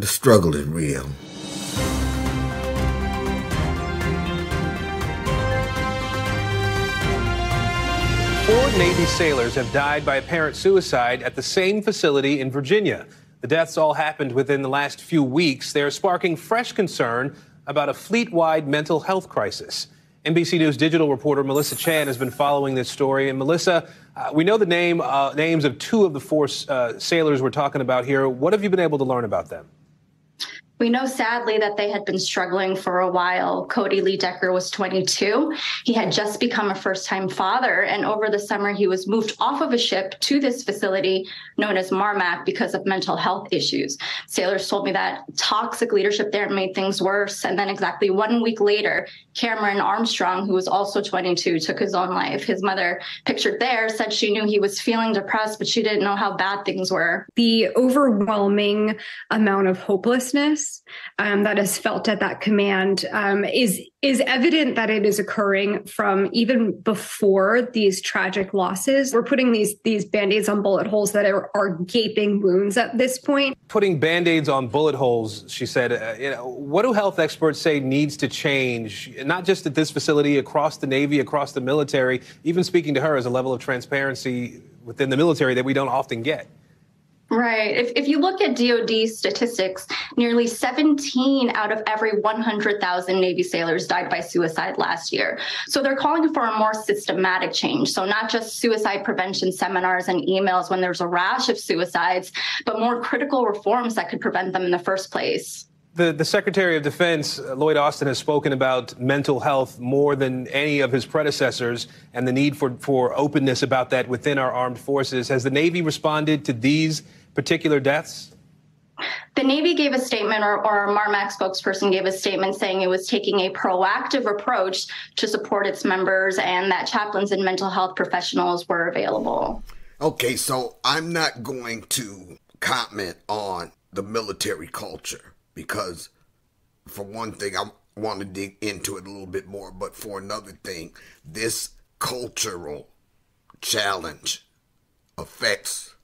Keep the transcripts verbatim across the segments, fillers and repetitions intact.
The struggle is real. Four Navy sailors have died by apparent suicide at the same facility in Virginia. The deaths all happened within the last few weeks. They are sparking fresh concern about a fleet-wide mental health crisis. N B C News digital reporter Melissa Chan has been following this story. And Melissa, uh, we know the name uh, names of two of the four uh, sailors we're talking about here. What have you been able to learn about them? We know, sadly, that they had been struggling for a while. Cody Lee Decker was twenty-two. He had just become a first-time father, and over the summer, he was moved off of a ship to this facility known as MARMAC because of mental health issues. Sailors told me that toxic leadership there made things worse, and then exactly one week later, Cameron Armstrong, who was also twenty-two, took his own life. His mother, pictured there, said she knew he was feeling depressed, but she didn't know how bad things were. The overwhelming amount of hopelessness Um, that is felt at that command um, is is evident that it is occurring from even before these tragic losses. We're putting these these band-aids on bullet holes that are, are gaping wounds at this point. Putting band-aids on bullet holes, she said. Uh, you know, what do health experts say needs to change? Not just at this facility, across the Navy, across the military. Even speaking to her is a level of transparency within the military that we don't often get. Right. If, if you look at D O D statistics, nearly seventeen out of every one hundred thousand Navy sailors died by suicide last year. So they're calling for a more systematic change. So not just suicide prevention seminars and emails when there's a rash of suicides, but more critical reforms that could prevent them in the first place. The, the Secretary of Defense, Lloyd Austin, has spoken about mental health more than any of his predecessors and the need for, for openness about that within our armed forces. Has the Navy responded to these particular deaths? The Navy gave a statement, or, or a MARMAC spokesperson gave a statement saying it was taking a proactive approach to support its members and that chaplains and mental health professionals were available. Okay, so I'm not going to comment on the military culture, because for one thing, I want to dig into it a little bit more, but for another thing, this cultural challenge affects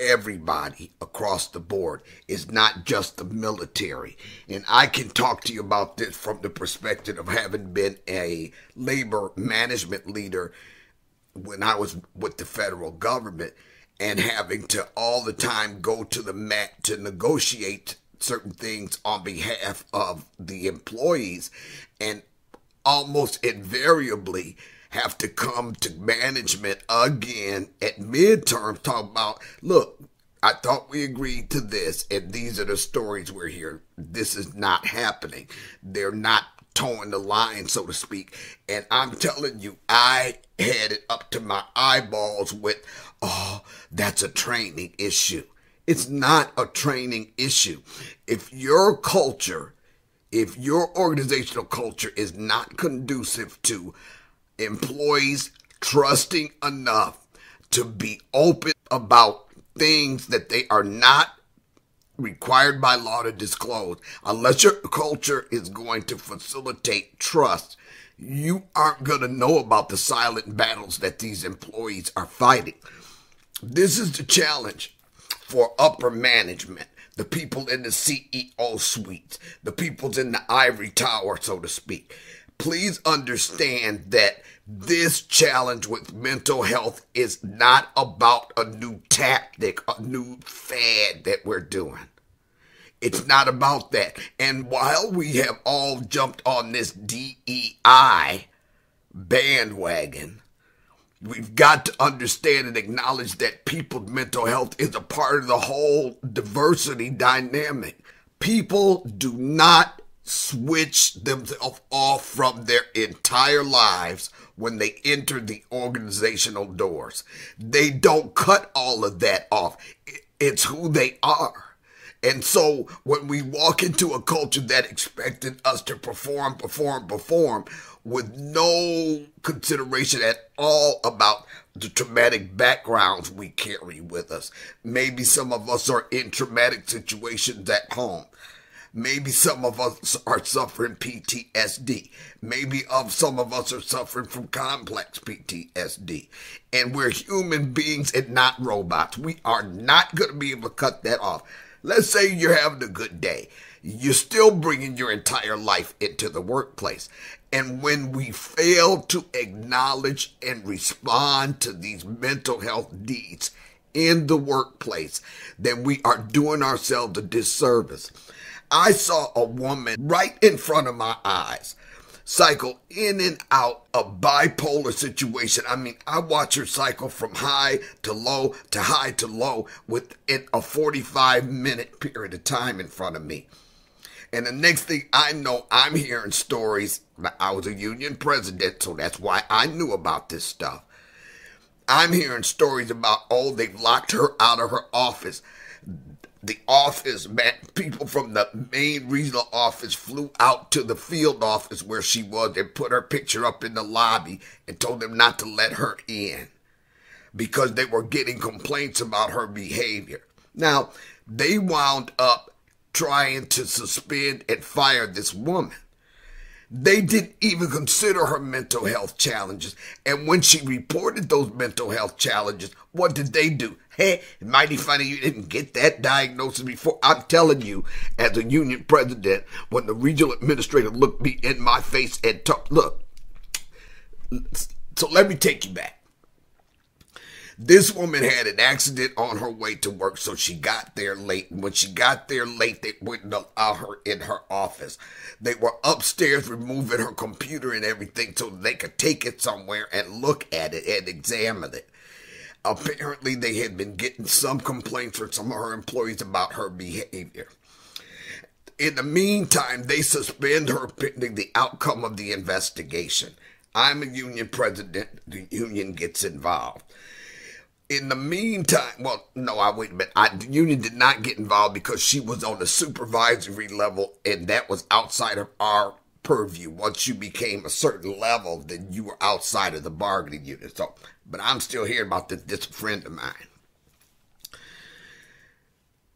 everybody across the board. It's not just the military. And I can talk to you about this from the perspective of having been a labor management leader when I was with the federal government and having to all the time go to the mat to negotiate certain things on behalf of the employees, and almost invariably have to come to management again at midterm, talk about, look, I thought we agreed to this, and these are the stories we're hearing. This is not happening. They're not towing the line, so to speak. And I'm telling you, I had it up to my eyeballs with, oh, that's a training issue. It's not a training issue. If your culture, if your organizational culture is not conducive to employees trusting enough to be open about things that they are not required by law to disclose, unless your culture is going to facilitate trust, you aren't going to know about the silent battles that these employees are fighting. This is the challenge for upper management, the people in the C E O suites, the people's in the ivory tower, so to speak. Please understand that this challenge with mental health is not about a new tactic, a new fad that we're doing. It's not about that. And while we have all jumped on this D E I bandwagon, we've got to understand and acknowledge that people's mental health is a part of the whole diversity dynamic. People do not switch themselves off from their entire lives when they enter the organizational doors. They don't cut all of that off. It's who they are. And so when we walk into a culture that expected us to perform, perform, perform, with no consideration at all about the traumatic backgrounds we carry with us. Maybe some of us are in traumatic situations at home. Maybe some of us are suffering P T S D. Maybe of some of us are suffering from complex P T S D. And we're human beings and not robots. We are not going to be able to cut that off. Let's say you're having a good day. You're still bringing your entire life into the workplace. And when we fail to acknowledge and respond to these mental health needs in the workplace, then we are doing ourselves a disservice. I saw a woman right in front of my eyes cycle in and out a bipolar situation. I mean, I watch her cycle from high to low to high to low within a forty-five minute period of time in front of me. And the next thing I know, I'm hearing stories. I was a union president, so that's why I knew about this stuff. I'm hearing stories about, oh, they've locked her out of her office. The office, man, people from the main regional office flew out to the field office where she was and put her picture up in the lobby and told them not to let her in because they were getting complaints about her behavior. Now, they wound up trying to suspend and fire this woman. They didn't even consider her mental health challenges. And when she reported those mental health challenges, what did they do? Hey, mighty funny you didn't get that diagnosis before. I'm telling you, as a union president, when the regional administrator looked me in my face and talked, look, so let me take you back. This woman had an accident on her way to work, so she got there late. And when she got there late, they wouldn't allow her in her office. They were upstairs removing her computer and everything so they could take it somewhere and look at it and examine it. Apparently, they had been getting some complaints from some of her employees about her behavior. In the meantime, they suspend her pending the outcome of the investigation. I'm a union president. The union gets involved. In the meantime, well, no, I wait a minute. I, the union did not get involved because she was on the supervisory level, and that was outside of our purview. Once you became a certain level, then you were outside of the bargaining unit. So, but I'm still hearing about this, this friend of mine.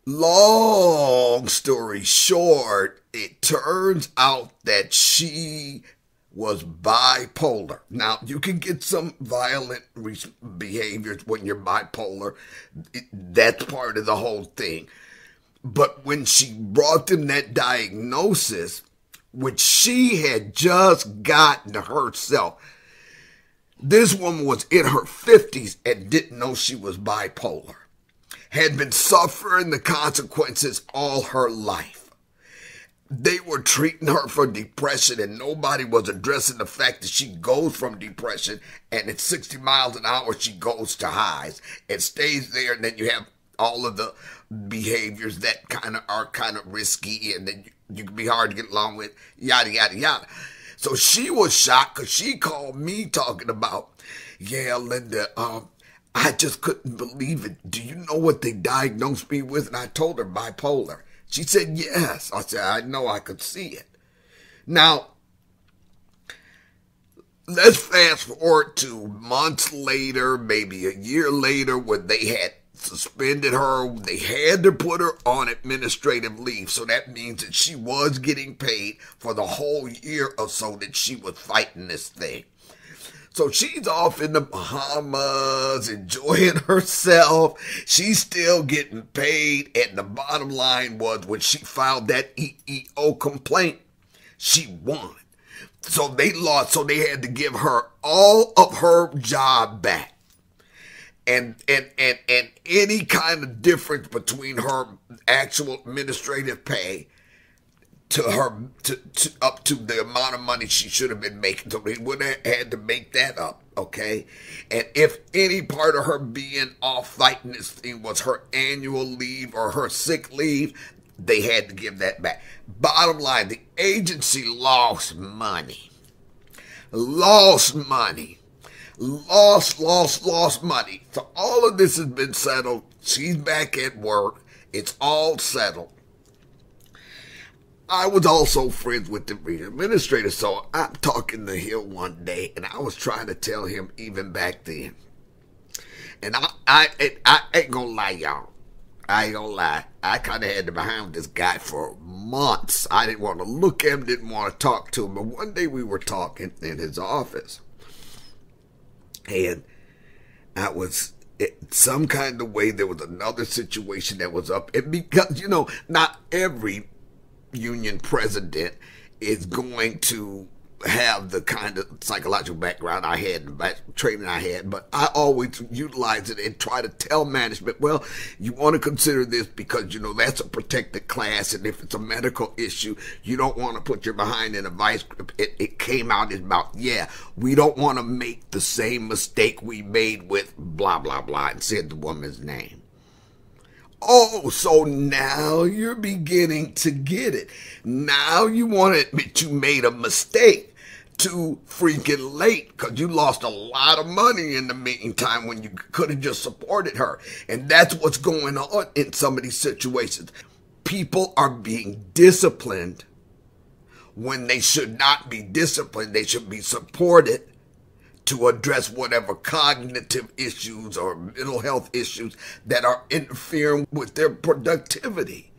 Long story short, it turns out that she was bipolar. Now, you can get some violent behaviors when you're bipolar. It, that's part of the whole thing. But when she brought them that diagnosis, which she had just gotten herself, this woman was in her fifties and didn't know she was bipolar, had been suffering the consequences all her life. They were treating her for depression, and nobody was addressing the fact that she goes from depression, and at sixty miles an hour, she goes to highs and stays there, and then you have all of the behaviors that kind of are kind of risky, and then you, you can be hard to get along with, yada, yada, yada. So she was shocked because she called me talking about, yeah, Linda, um, I just couldn't believe it. Do you know what they diagnosed me with? And I told her bipolar. She said, yes. I said, I know, I could see it. Now, let's fast forward to months later, maybe a year later, when they had suspended her. They had to put her on administrative leave. So that means that she was getting paid for the whole year or so that she was fighting this thing. So she's off in the Bahamas, enjoying herself. She's still getting paid. And the bottom line was when she filed that E E O complaint, she won. So they lost. So they had to give her all of her job back. And, and, and, and any kind of difference between her actual administrative pay to her, to, to, up to the amount of money she should have been making. So they would have had to make that up, okay? And if any part of her being off fighting this thing was her annual leave or her sick leave, they had to give that back. Bottom line, the agency lost money. Lost money. Lost, lost, lost money. So all of this has been settled. She's back at work. It's all settled. I was also friends with the regional administrator, so I'm talking to Hill one day, and I was trying to tell him even back then. And I, I, and I ain't gonna lie, y'all. I ain't gonna lie. I kind of had to behind this guy for months. I didn't want to look at him, didn't want to talk to him. But one day we were talking in his office, and I was It, some kind of way there was another situation that was up. It, because, you know, not every union president is going to have the kind of psychological background I had and back training I had, but I always utilize it and try to tell management, well, you want to consider this because, you know, that's a protected class, and if it's a medical issue, you don't want to put your behind in a vice grip. It, it came out as about, yeah, we don't want to make the same mistake we made with blah, blah, blah, and said the woman's name. Oh, so now you're beginning to get it. Now you want to admit you made a mistake. Too freaking late, because you lost a lot of money in the meantime when you could have just supported her. And that's what's going on in some of these situations. People are being disciplined when they should not be disciplined. They should be supported to address whatever cognitive issues or mental health issues that are interfering with their productivity.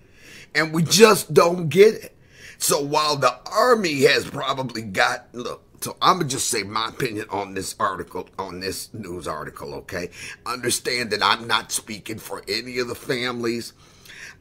And we just don't get it. So while the Army has probably got, look, so I'm going to just say my opinion on this article, on this news article, okay? Understand that I'm not speaking for any of the families.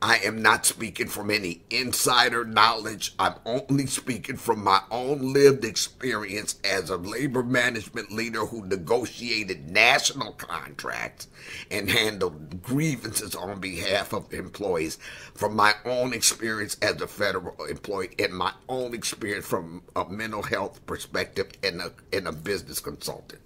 I am not speaking from any insider knowledge. I'm only speaking from my own lived experience as a labor management leader who negotiated national contracts and handled grievances on behalf of employees, from my own experience as a federal employee and my own experience from a mental health perspective and a, and a business consultant.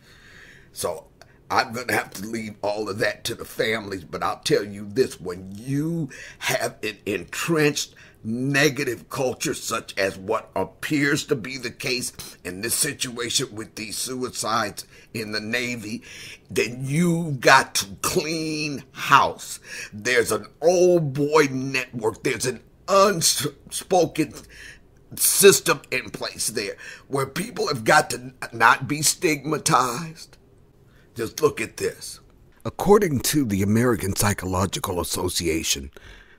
So I'm going to have to leave all of that to the families, but I'll tell you this, when you have an entrenched negative culture such as what appears to be the case in this situation with these suicides in the Navy, then you've got to clean house. There's an old boy network. There's an unspoken system in place there where people have got to not be stigmatized. Just look at this. According to the American Psychological Association,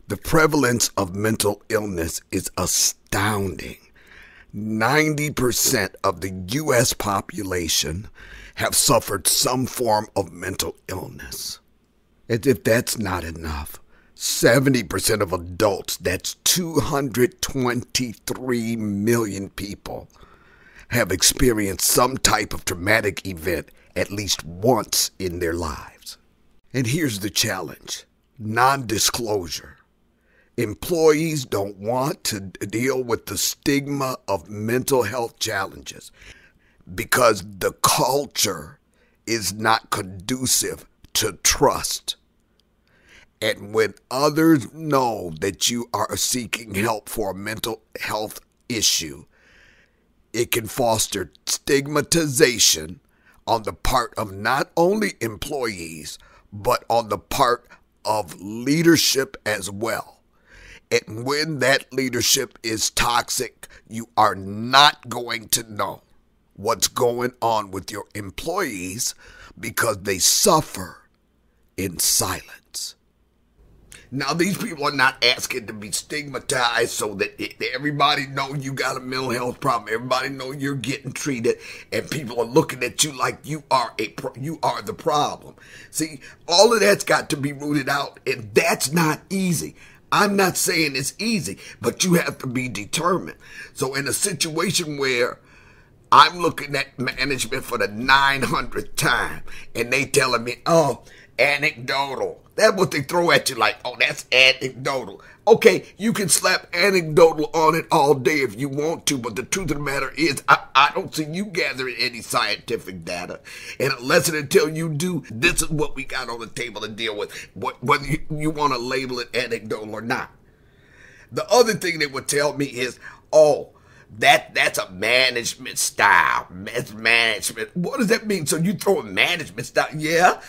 the prevalence of mental illness is astounding. ninety percent of the U S population have suffered some form of mental illness. As if that's not enough, seventy percent of adults, that's two hundred twenty-three million people, have experienced some type of traumatic event at least once in their lives. And here's the challenge: non-disclosure. Employees don't want to deal with the stigma of mental health challenges because the culture is not conducive to trust. And when others know that you are seeking help for a mental health issue, it can foster stigmatization on the part of not only employees, but on the part of leadership as well. And when that leadership is toxic, you are not going to know what's going on with your employees because they suffer in silence. Now, these people are not asking to be stigmatized so that it, everybody know you got a mental health problem. Everybody know you're getting treated, and people are looking at you like you are a you are the problem. See, all of that's got to be rooted out, and that's not easy. I'm not saying it's easy, but you have to be determined. So in a situation where I'm looking at management for the nine hundredth time, and they telling me, oh, anecdotal. That's what they throw at you like, oh, that's anecdotal. Okay, you can slap anecdotal on it all day if you want to, but the truth of the matter is I, I don't see you gathering any scientific data. And unless and until you do, this is what we got on the table to deal with, whether you, you want to label it anecdotal or not. The other thing they would tell me is, oh, That that's a management style. That's management. What does that mean? So you throw a management style? Yeah,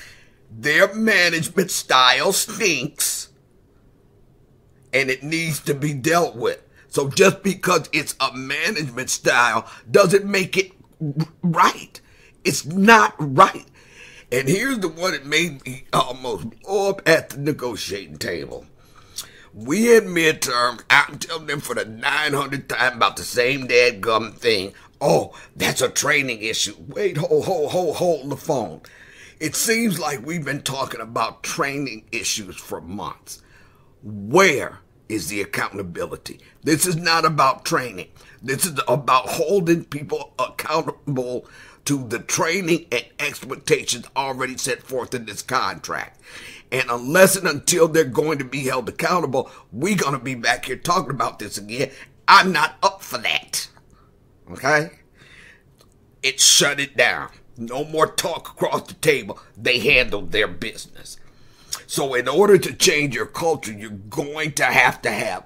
their management style stinks, and it needs to be dealt with. So just because it's a management style doesn't make it right. It's not right. And here's the one that made me almost blow up at the negotiating table. We had midterms. I'm telling them for the nine hundredth time about the same dadgum thing. Oh, that's a training issue. Wait, hold, hold, hold, hold the phone. It seems like we've been talking about training issues for months. Where is the accountability? This is not about training. This is about holding people accountable to the training and expectations already set forth in this contract. And unless and until they're going to be held accountable, we're going to be back here talking about this again. I'm not up for that. Okay? It shut it down. No more talk across the table. They handled their business. So in order to change your culture, you're going to have to have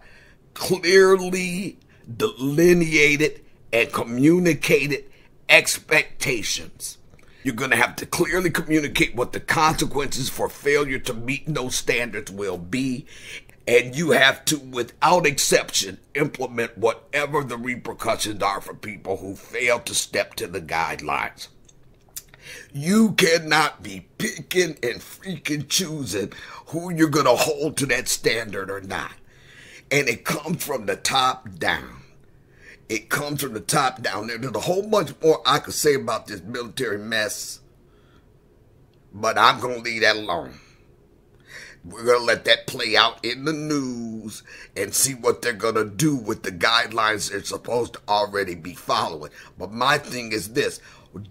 clearly delineated and communicated expectations. You're going to have to clearly communicate what the consequences for failure to meet those standards will be. And you have to, without exception, implement whatever the repercussions are for people who fail to step to the guidelines. You cannot be picking and freaking choosing who you're going to hold to that standard or not. And it comes from the top down. It comes from the top down. There's a whole bunch more I could say about this military mess, but I'm going to leave that alone. We're going to let that play out in the news and see what they're going to do with the guidelines they're supposed to already be following. But my thing is this.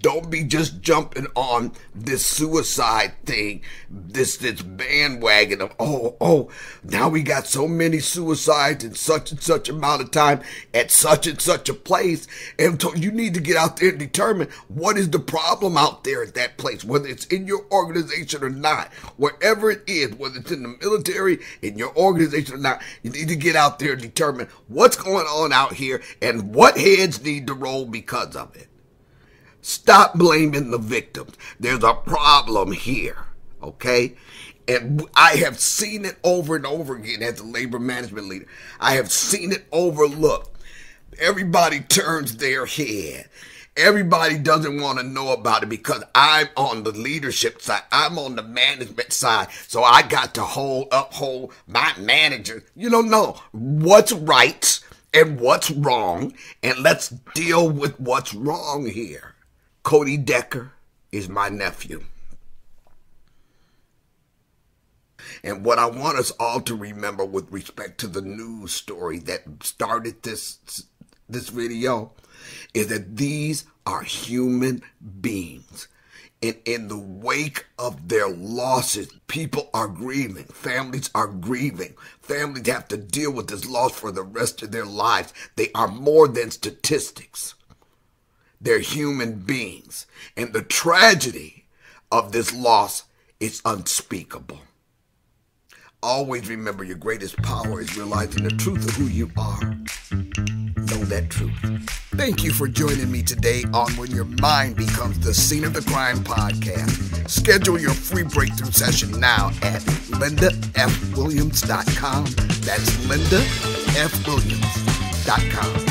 Don't be just jumping on this suicide thing, this this bandwagon of, oh, oh, now we got so many suicides in such and such amount of time at such and such a place. And so you need to get out there and determine what is the problem out there at that place, whether it's in your organization or not, wherever it is, whether it's in the military, in your organization or not, you need to get out there and determine what's going on out here and what heads need to roll because of it. Stop blaming the victims. There's a problem here, okay? And I have seen it over and over again as a labor management leader. I have seen it overlooked. Everybody turns their head. Everybody doesn't want to know about it because I'm on the leadership side. I'm on the management side. So I got to hold, uphold my manager. You don't know what's right and what's wrong. And let's deal with what's wrong here. Cody Decker is my nephew. And what I want us all to remember with respect to the news story that started this, this video is that these are human beings. And in the wake of their losses, people are grieving. Families are grieving. Families have to deal with this loss for the rest of their lives. They are more than statistics. They're human beings. And the tragedy of this loss is unspeakable. Always remember your greatest power is realizing the truth of who you are. Know that truth. Thank you for joining me today on When Your Mind Becomes the Scene of the Crime podcast. Schedule your free breakthrough session now at linda f williams dot com. That's linda f williams dot com.